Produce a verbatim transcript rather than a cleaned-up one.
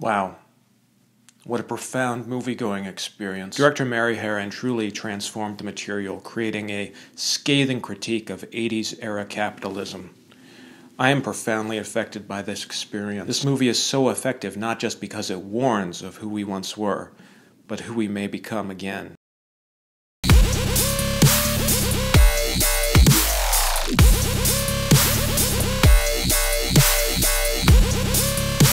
Wow. What a profound movie-going experience. Director Mary Harron truly transformed the material, creating a scathing critique of eighties-era capitalism. I am profoundly affected by this experience. This movie is so effective not just because it warns of who we once were, but who we may become again.